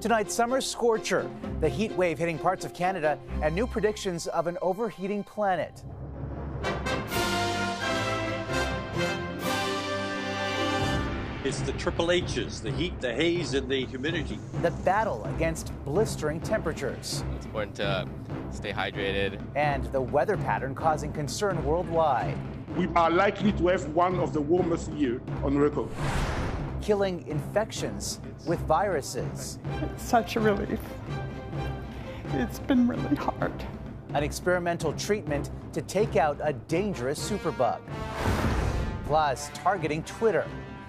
Tonight's summer scorcher, the heat wave hitting parts of Canada, and new predictions of an overheating planet. It's the triple H's, the heat, the haze, and the humidity. The battle against blistering temperatures. It's important to stay hydrated. And the weather pattern causing concern worldwide. We are likely to have one of the warmest years on record. Killing infections with viruses. It's such a relief. It's been really hard. An experimental treatment to take out a dangerous superbug. Plus, targeting Twitter.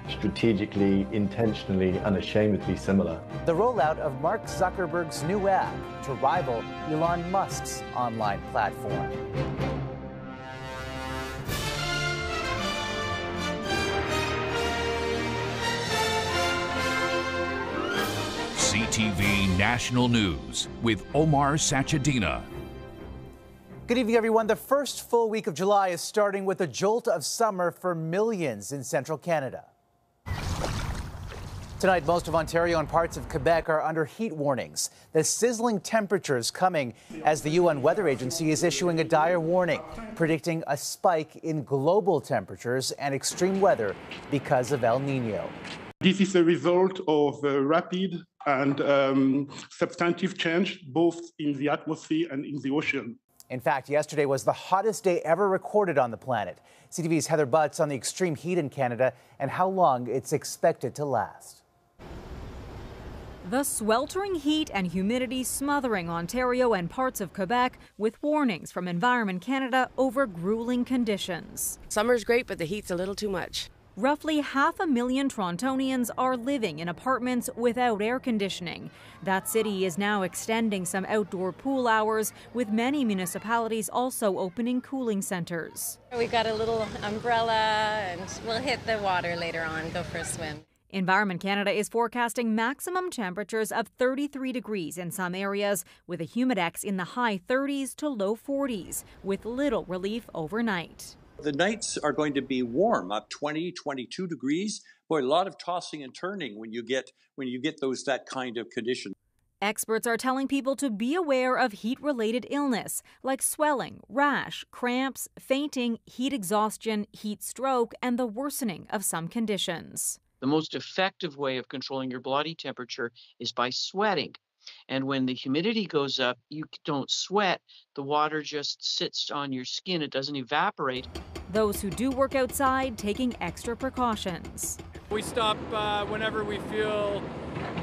Strategically, intentionally, unashamedly similar. The rollout of Mark Zuckerberg's new app to rival Elon Musk's online platform. CTV National News with Omar Sachedina. Good evening, everyone. The first full week of July is starting with a jolt of summer for millions in central Canada. Tonight, most of Ontario and parts of Quebec are under heat warnings. The sizzling temperatures coming as the UN Weather Agency is issuing a dire warning, predicting a spike in global temperatures and extreme weather because of El Nino. This is a result of rapid and substantive change, both in the atmosphere and in the ocean. In fact, yesterday was the hottest day ever recorded on the planet. CTV's Heather Butts on the extreme heat in Canada and how long it's expected to last. The sweltering heat and humidity smothering Ontario and parts of Quebec with warnings from Environment Canada over grueling conditions. Summer's great, but the heat's a little too much. Roughly 500,000 Torontonians are living in apartments without air conditioning. That city is now extending some outdoor pool hours, with many municipalities also opening cooling centers. We've got a little umbrella and we'll hit the water later on, go for a swim. Environment Canada is forecasting maximum temperatures of 33 degrees in some areas, with a humidex in the high 30s to low 40s, with little relief overnight. The nights are going to be warm, up 20, 22 degrees. Boy, a lot of tossing and turning when you get that kind of condition. Experts are telling people to be aware of heat-related illness, like swelling, rash, cramps, fainting, heat exhaustion, heat stroke, and the worsening of some conditions. The most effective way of controlling your body temperature is by sweating. And when the humidity goes up, you don't sweat. The water just sits on your skin. It doesn't evaporate. Those who do work outside taking extra precautions. We stop whenever we feel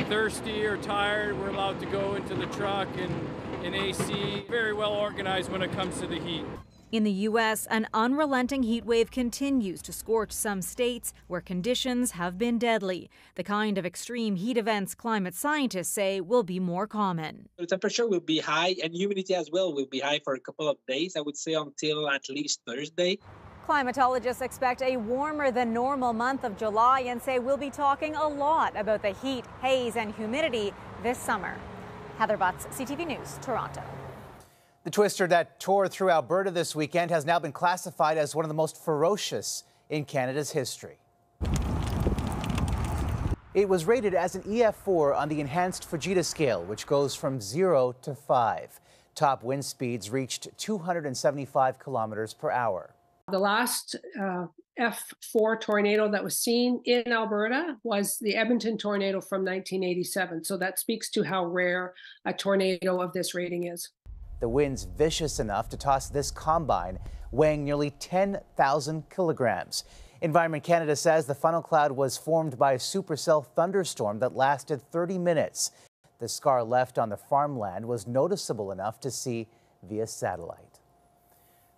thirsty or tired. We're allowed to go into the truck and AC. Very well organized when it comes to the heat. In the U.S., an unrelenting heat wave continues to scorch some states where conditions have been deadly, the kind of extreme heat events climate scientists say will be more common. The temperature will be high and humidity as well will be high for a couple of days, I would say until at least Thursday. Climatologists expect a warmer than normal month of July and say we'll be talking a lot about the heat, haze and humidity this summer. Heather Butts, CTV News, Toronto. The twister that tore through Alberta this weekend has now been classified as one of the most ferocious in Canada's history. It was rated as an EF4 on the enhanced Fujita scale, which goes from 0 to 5. Top wind speeds reached 275 kilometers per hour. The last F4 tornado that was seen in Alberta was the Edmonton tornado from 1987. So that speaks to how rare a tornado of this rating is. The wind's vicious enough to toss this combine, weighing nearly 10,000 kilograms. Environment Canada says the funnel cloud was formed by a supercell thunderstorm that lasted 30 minutes. The scar left on the farmland was noticeable enough to see via satellite.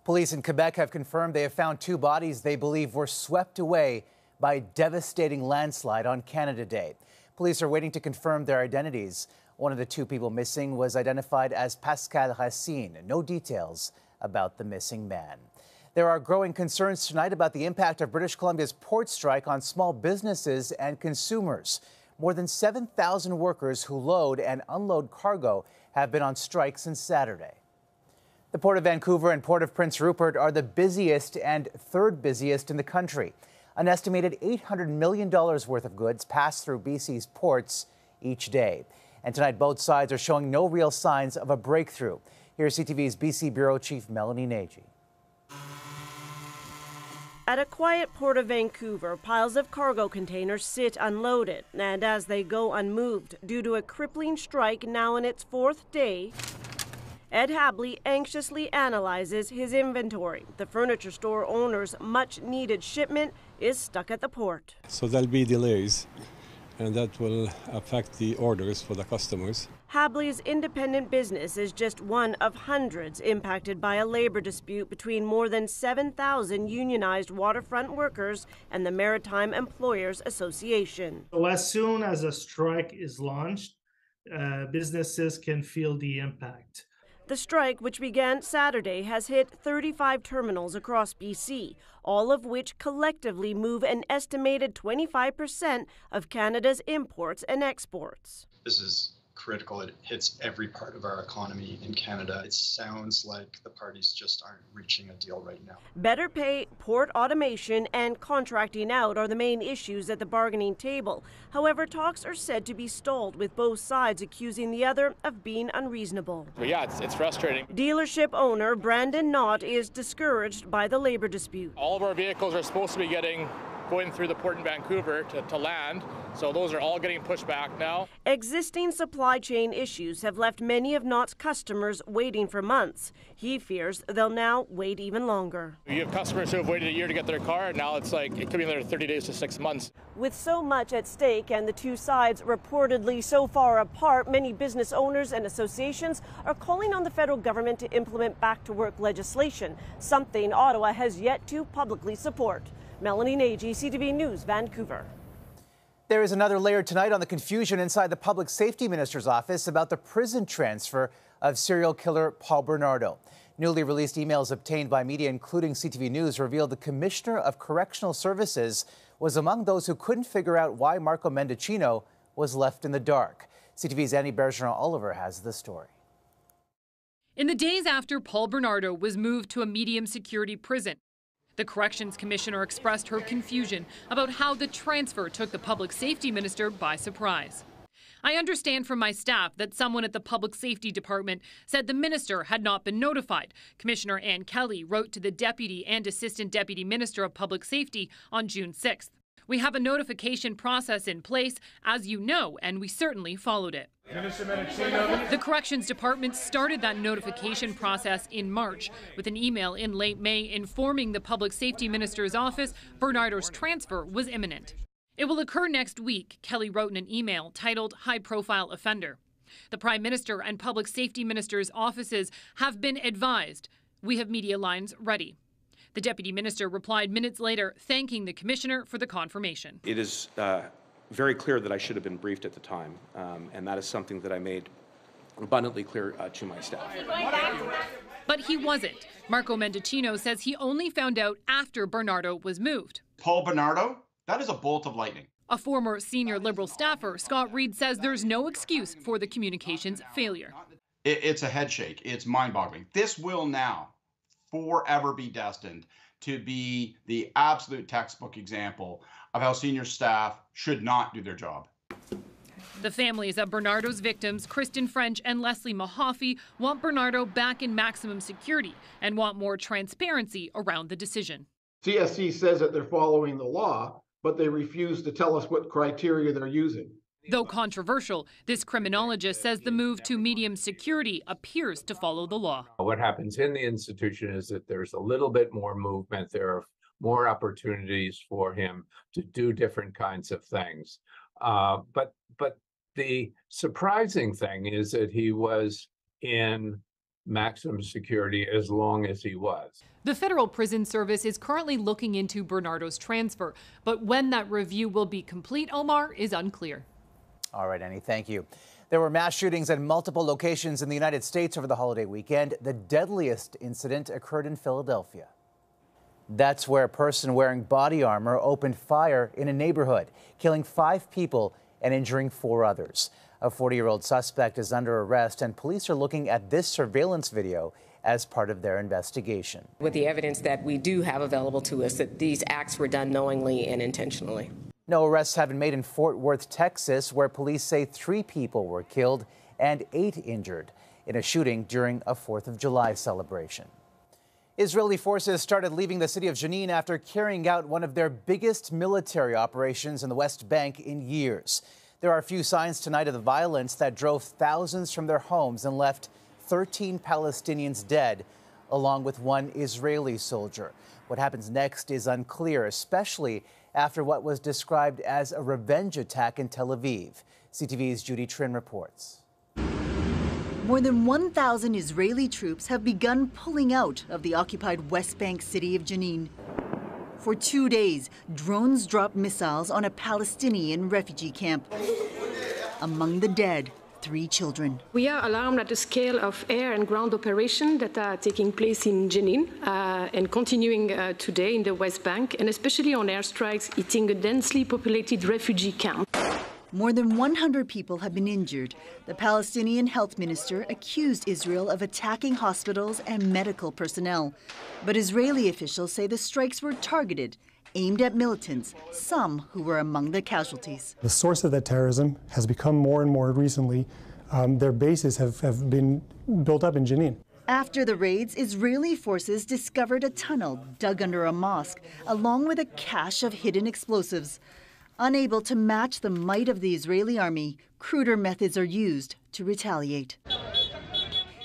Police in Quebec have confirmed they have found two bodies they believe were swept away by a devastating landslide on Canada Day. Police are waiting to confirm their identities. One of the two people missing was identified as Pascal Racine. No details about the missing man. There are growing concerns tonight about the impact of British Columbia's port strike on small businesses and consumers. More than 7,000 workers who load and unload cargo have been on strike since Saturday. The Port of Vancouver and Port of Prince Rupert are the busiest and third busiest in the country. An estimated $800 million worth of goods pass through BC's ports each day. And tonight, both sides are showing no real signs of a breakthrough. Here's CTV's BC Bureau Chief Melanie Nagy. At a quiet port of Vancouver, piles of cargo containers sit unloaded, and as they go unmoved due to a crippling strike now in its fourth day, Ed Hadley anxiously analyzes his inventory. The furniture store owner's much-needed shipment is stuck at the port. So there'll be delays, and that will affect the orders for the customers. Hadley's independent business is just one of hundreds impacted by a labor dispute between more than 7,000 unionized waterfront workers and the Maritime Employers Association. So as soon as a strike is launched, businesses can feel the impact. The strike, which began Saturday, has hit 35 terminals across BC, all of which collectively move an estimated 25% of Canada's imports and exports. This is critical. It hits every part of our economy in Canada. It sounds like the parties just aren't reaching a deal right now. Better pay, port automation, and contracting out are the main issues at the bargaining table. However, talks are said to be stalled, with both sides accusing the other of being unreasonable. But yeah, it's frustrating. Dealership owner Brandon Nott is discouraged by the labor dispute. All of our vehicles are supposed to be going through the port in Vancouver to land, so those are all getting pushed back now. Existing supply chain issues have left many of Nott's customers waiting for months. He fears they'll now wait even longer. You have customers who have waited a year to get their car, and now it's like it could be another 30 days to 6 months. With so much at stake and the two sides reportedly so far apart, many business owners and associations are calling on the federal government to implement back-to-work legislation, something Ottawa has yet to publicly support. Melanie Nagy, CTV News, Vancouver. There is another layer tonight on the confusion inside the Public Safety Minister's office about the prison transfer of serial killer Paul Bernardo. Newly released emails obtained by media, including CTV News, revealed the Commissioner of Correctional Services was among those who couldn't figure out why Marco Mendicino was left in the dark. CTV's Annie Bergeron-Oliver has the story. In the days after Paul Bernardo was moved to a medium security prison, the Corrections Commissioner expressed her confusion about how the transfer took the Public Safety Minister by surprise. I understand from my staff that someone at the Public Safety Department said the minister had not been notified. Commissioner Anne Kelly wrote to the Deputy and Assistant Deputy Minister of Public Safety on June 6th. We have a notification process in place, as you know, and we certainly followed it. The Corrections Department started that notification process in March with an email in late May informing the Public Safety Minister's office Bernardo's transfer was imminent. It will occur next week, Kelly wrote in an email titled High Profile Offender. The Prime Minister and Public Safety Minister's offices have been advised. We have media lines ready. The Deputy Minister replied minutes later, thanking the Commissioner for the confirmation. It is very clear that I should have been briefed at the time, and that is something that I made abundantly clear to my staff. But he wasn't. Marco Mendicino says he only found out after Bernardo was moved. Paul Bernardo? That is a bolt of lightning. A former senior Liberal staffer, Scott Reed, says there's no excuse for the communications failure. It's a headshake. It's mind-boggling. This will now forever be destined to be the absolute textbook example of how senior staff should not do their job. The families of Bernardo's victims, Kristen French and Leslie Mahaffey, want Bernardo back in maximum security and want more transparency around the decision. CSC says that they're following the law, but they refuse to tell us what criteria they're using. Though controversial, this criminologist says the move to medium security appears to follow the law. What happens in the institution is that there's a little bit more movement. There are more opportunities for him to do different kinds of things. But the surprising thing is that he was in maximum security as long as he was. The Federal Prison Service is currently looking into Bernardo's transfer, but when that review will be complete, Omar, is unclear. All right, Annie, thank you. There were mass shootings at multiple locations in the United States over the holiday weekend. The deadliest incident occurred in Philadelphia. That's where a person wearing body armor opened fire in a neighborhood, killing 5 people and injuring 4 others. A 40-year-old suspect is under arrest, and police are looking at this surveillance video as part of their investigation. With the evidence that we do have available to us that these acts were done knowingly and intentionally. No arrests have been made in Fort Worth, Texas, where police say 3 people were killed and 8 injured in a shooting during a 4th of July celebration. Israeli forces started leaving the city of Jenin after carrying out one of their biggest military operations in the West Bank in years. There are few signs tonight of the violence that drove thousands from their homes and left 13 Palestinians dead, along with 1 Israeli soldier. What happens next is unclear, especially after what was described as a revenge attack in Tel Aviv. CTV's Judy Trin reports. More than 1,000 Israeli troops have begun pulling out of the occupied West Bank city of Jenin. For 2 days, drones dropped missiles on a Palestinian refugee camp. Among the dead, 3 children. We are alarmed at the scale of air and ground operations that are taking place in Jenin and continuing today in the West Bank, and especially on airstrikes hitting a densely populated refugee camp. More than 100 people have been injured. The Palestinian health minister accused Israel of attacking hospitals and medical personnel. But Israeli officials say the strikes were targeted, aimed at militants, some who were among the casualties. The source of that terrorism has become more and more recently. Their bases have been built up in Jenin. After the raids, Israeli forces discovered a tunnel dug under a mosque, along with a cache of hidden explosives. Unable to match the might of the Israeli army, cruder methods are used to retaliate.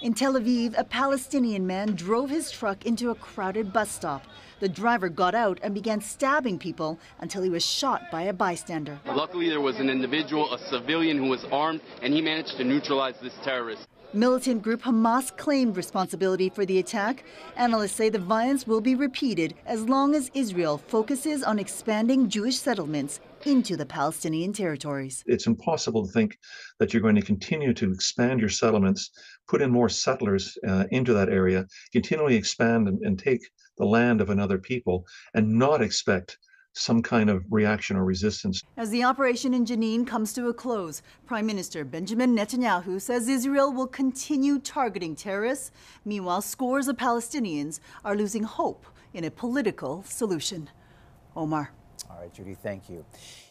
In Tel Aviv, a Palestinian man drove his truck into a crowded bus stop. The driver got out and began stabbing people until he was shot by a bystander. Luckily, there was an individual, a civilian, who was armed, and he managed to neutralize this terrorist. Militant group Hamas claimed responsibility for the attack. Analysts say the violence will be repeated as long as Israel focuses on expanding Jewish settlements into the Palestinian territories. It's impossible to think that you're going to continue to expand your settlements, put in more settlers into that area, continually expand and take the land of another people, and not expect some kind of reaction or resistance. As the operation in Jenin comes to a close, Prime Minister Benjamin Netanyahu says Israel will continue targeting terrorists. Meanwhile, scores of Palestinians are losing hope in a political solution. Omar. All right, Judy, thank you.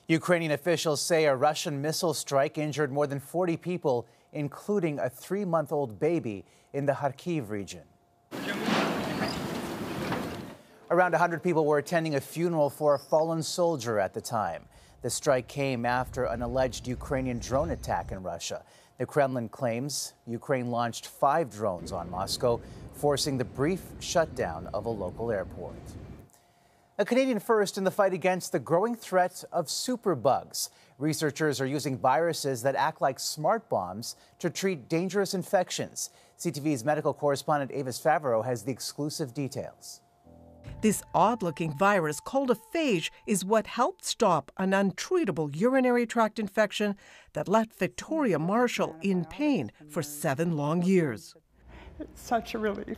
Ukrainian officials say a Russian missile strike injured more than 40 people, including a 3-month-old baby in the Kharkiv region. Around 100 people were attending a funeral for a fallen soldier at the time. The strike came after an alleged Ukrainian drone attack in Russia. The Kremlin claims Ukraine launched 5 drones on Moscow, forcing the brief shutdown of a local airport. A Canadian first in the fight against the growing threat of superbugs. Researchers are using viruses that act like smart bombs to treat dangerous infections. CTV's medical correspondent Avis Favaro has the exclusive details. This odd-looking virus, called a phage, is what helped stop an untreatable urinary tract infection that left Victoria Marshall in pain for 7 long years. It's such a relief.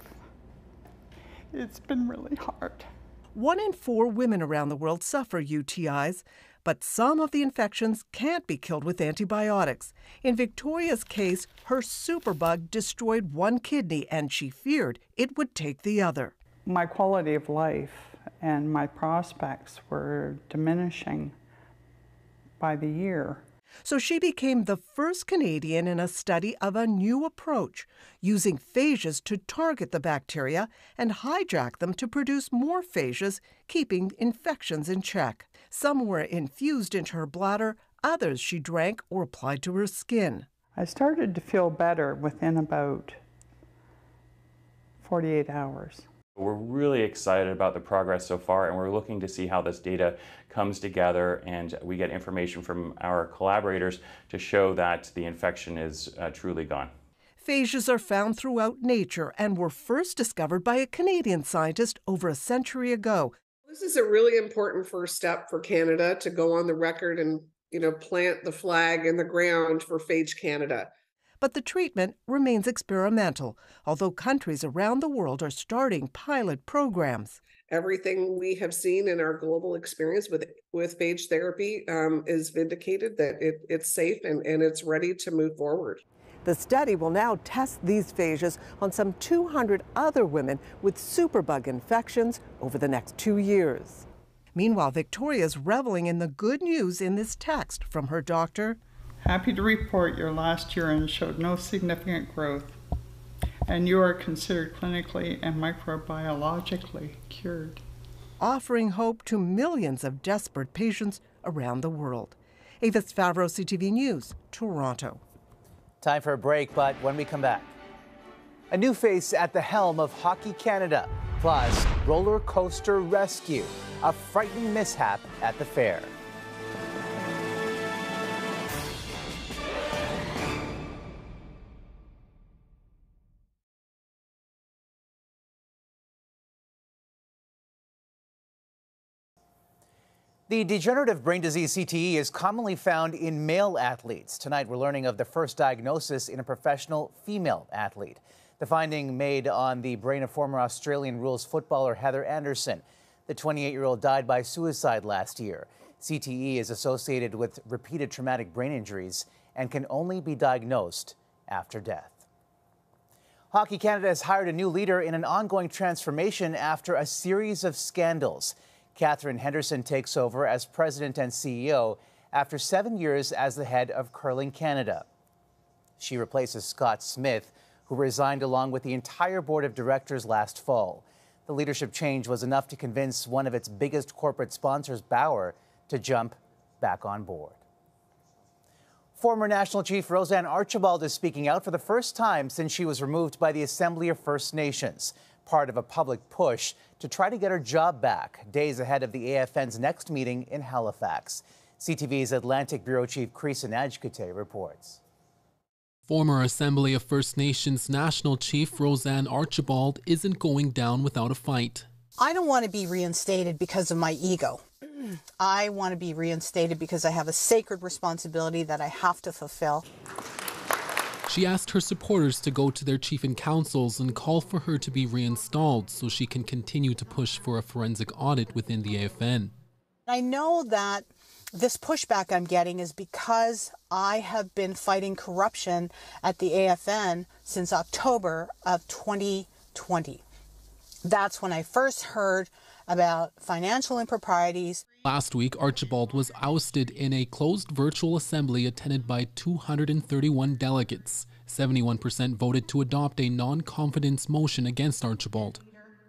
It's been really hard. 1 in 4 women around the world suffer UTIs, but some of the infections can't be killed with antibiotics. In Victoria's case, her superbug destroyed 1 kidney, and she feared it would take the other. My quality of life and my prospects were diminishing by the year. So she became the first Canadian in a study of a new approach, using phages to target the bacteria and hijack them to produce more phages, keeping infections in check. Some were infused into her bladder, others she drank or applied to her skin. I started to feel better within about 48 hours. We're really excited about the progress so far, and we're looking to see how this data comes together, and we get information from our collaborators to show that the infection is truly gone. Phages are found throughout nature and were first discovered by a Canadian scientist over a century ago. This is a really important first step for Canada to go on the record and, plant the flag in the ground for Phage Canada. But the treatment remains experimental, although countries around the world are starting pilot programs. Everything we have seen in our global experience with phage therapy is vindicated that it's safe and it's ready to move forward. The study will now test these phages on some 200 other women with superbug infections over the next 2 years. Meanwhile, Victoria's reveling in the good news in this text from her doctor. Happy to report your last urine showed no significant growth, and you are considered clinically and microbiologically cured. Offering hope to millions of desperate patients around the world. Avis Favaro, CTV News, Toronto. Time for a break, but when we come back, a new face at the helm of Hockey Canada, plus roller coaster rescue, a frightening mishap at the fair. The degenerative brain disease CTE is commonly found in male athletes. Tonight, we're learning of the first diagnosis in a professional female athlete. The finding made on the brain of former Australian rules footballer Heather Anderson. The 28-year-old died by suicide last year. CTE is associated with repeated traumatic brain injuries and can only be diagnosed after death. Hockey Canada has hired a new leader in an ongoing transformation after a series of scandals. Katherine Henderson takes over as president and CEO after 7 years as the head of Curling Canada. She replaces Scott Smith, who resigned along with the entire board of directors last fall. The leadership change was enough to convince one of its biggest corporate sponsors, Bauer, to jump back on board. Former National Chief Roseanne Archibald is speaking out for the first time since she was removed by the Assembly of First Nations, part of a public push to try to get her job back, days ahead of the AFN's next meeting in Halifax. CTV's Atlantic Bureau Chief Kristen French reports. Former Assembly of First Nations National Chief Roseanne Archibald isn't going down without a fight. I don't want to be reinstated because of my ego. I want to be reinstated because I have a sacred responsibility that I have to fulfill. She asked her supporters to go to their chief in councils and call for her to be reinstalled so she can continue to push for a forensic audit within the AFN. I know that this pushback I'm getting is because I have been fighting corruption at the AFN since October of 2020. That's when I first heard about financial improprieties. Last week, Archibald was ousted in a closed virtual assembly attended by 231 delegates. 71% voted to adopt a non-confidence motion against Archibald.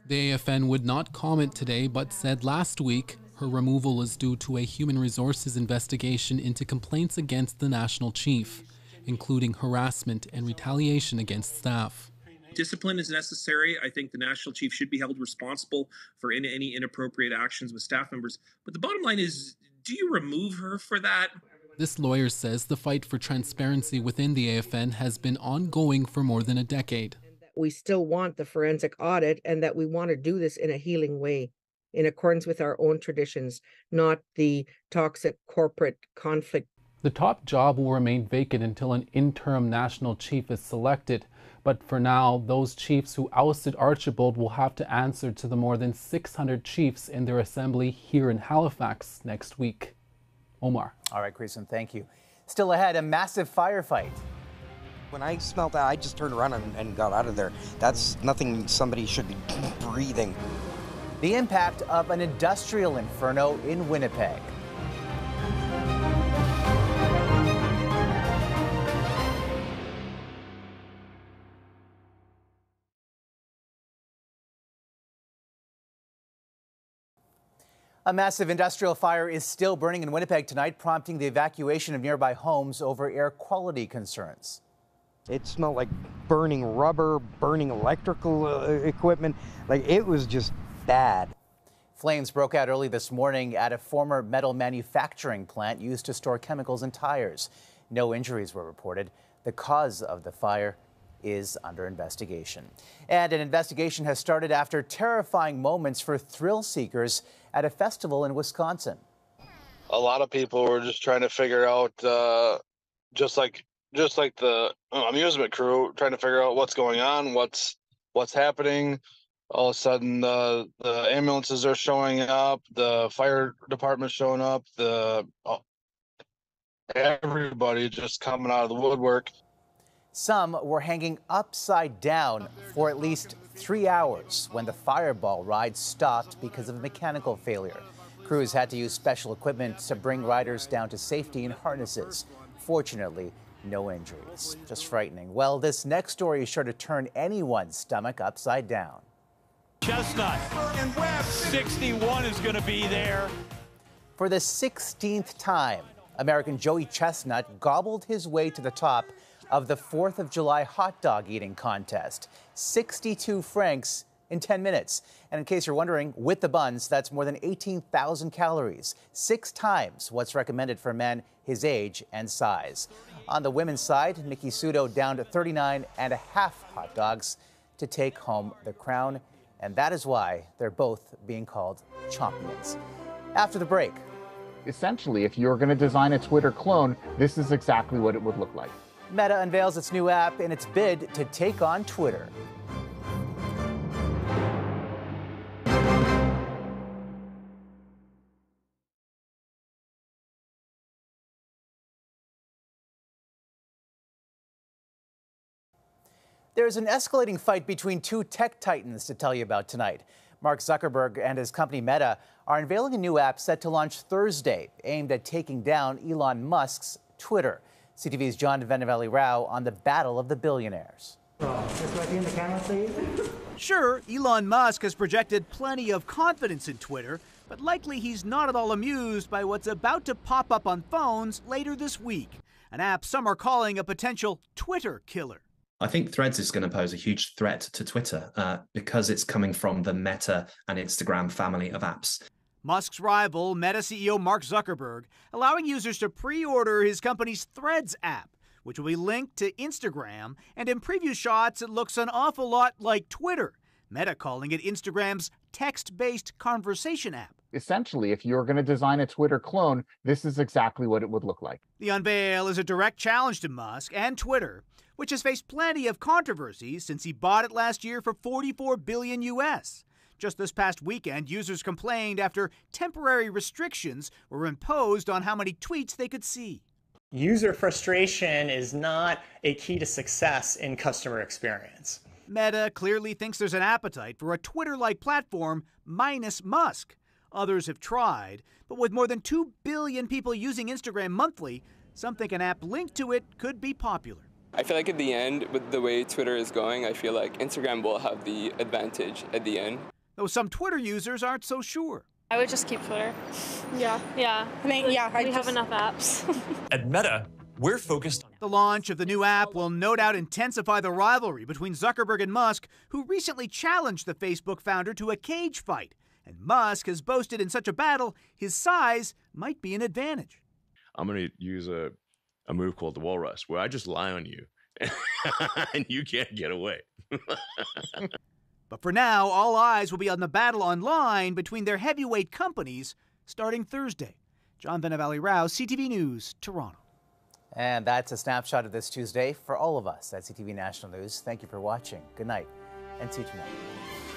The AFN would not comment today, but said last week her removal is due to a human resources investigation into complaints against the national chief, including harassment and retaliation against staff. Discipline is necessary. I think the national chief should be held responsible for any inappropriate actions with staff members. But the bottom line is, do you remove her for that? This lawyer says the fight for transparency within the AFN has been ongoing for more than a decade. We still want the forensic audit, and that we want to do this in a healing way, in accordance with our own traditions, not the toxic corporate conflict. The top job will remain vacant until an interim national chief is selected. But for now, those chiefs who ousted Archibald will have to answer to the more than 600 chiefs in their assembly here in Halifax next week. Omar. All right, Kristen, thank you. Still ahead, a massive firefight. When I smelled that, I just turned around and got out of there. That's nothing somebody should be breathing. The impact of an industrial inferno in Winnipeg. A massive industrial fire is still burning in Winnipeg tonight, prompting the evacuation of nearby homes over air quality concerns. It smelled like burning rubber, burning electrical equipment. Like, it was just bad. Flames broke out early this morning at a former metal manufacturing plant used to store chemicals and tires. No injuries were reported. The cause of the fire is under investigation. And an investigation has started after terrifying moments for thrill seekers at a festival in Wisconsin. A lot of people were just trying to figure out, just like the amusement crew, trying to figure out what's going on, what's happening. All of a sudden, the ambulances are showing up, the fire department's showing up, everybody just coming out of the woodwork. Some were hanging upside down for at least 3 hours when the fireball ride stopped because of a mechanical failure. Crews had to use special equipment to bring riders down to safety in harnesses. Fortunately, no injuries. Just frightening. Well, this next story is sure to turn anyone's stomach upside down. Chestnut, 61 is going to be there. For the 16th time, American Joey Chestnut gobbled his way to the top of the 4th of July hot dog eating contest. 62 francs in 10 minutes. And in case you're wondering, with the buns, that's more than 18,000 calories, 6 times what's recommended for men his age and size. On the women's side, Nikki Sudo down to 39.5 hot dogs to take home the crown. And that is why they're both being called champions. After the break. Essentially, if you're going to design a Twitter clone, this is exactly what it would look like. Meta unveils its new app in its bid to take on Twitter. There's an escalating fight between two tech titans to tell you about tonight. Mark Zuckerberg and his company Meta are unveiling a new app set to launch Thursday, aimed at taking down Elon Musk's Twitter. CTV's John Vennavally-Rao on the battle of the billionaires. Just right in the camera, please. Sure, Elon Musk has projected plenty of confidence in Twitter, but likely he's not at all amused by what's about to pop up on phones later this week, an app some are calling a potential Twitter killer. I think Threads is going to pose a huge threat to Twitter because it's coming from the Meta and Instagram family of apps. Musk's rival, Meta CEO Mark Zuckerberg, allowing users to pre-order his company's Threads app, which will be linked to Instagram, and in preview shots it looks an awful lot like Twitter, Meta calling it Instagram's text-based conversation app. Essentially, if you're going to design a Twitter clone, this is exactly what it would look like. The unveil is a direct challenge to Musk and Twitter, which has faced plenty of controversy since he bought it last year for $44 billion U.S. Just this past weekend, users complained after temporary restrictions were imposed on how many tweets they could see. User frustration is not a key to success in customer experience. Meta clearly thinks there's an appetite for a Twitter-like platform minus Musk. Others have tried, but with more than 2 billion people using Instagram monthly, some think an app linked to it could be popular. I feel like at the end, with the way Twitter is going, I feel like Instagram will have the advantage at the end. Though some Twitter users aren't so sure. I would just keep Twitter. Yeah. I mean, we have enough apps. At Meta, we're focused on... The launch of the new app will no doubt intensify the rivalry between Zuckerberg and Musk, who recently challenged the Facebook founder to a cage fight. And Musk has boasted in such a battle, his size might be an advantage. I'm going to use a move called the walrus, where I just lie on you and you can't get away. But for now, all eyes will be on the battle online between their heavyweight companies starting Thursday. John Vennavally-Rao, CTV News, Toronto. And that's a snapshot of this Tuesday for all of us at CTV National News. Thank you for watching. Good night and see you tonight.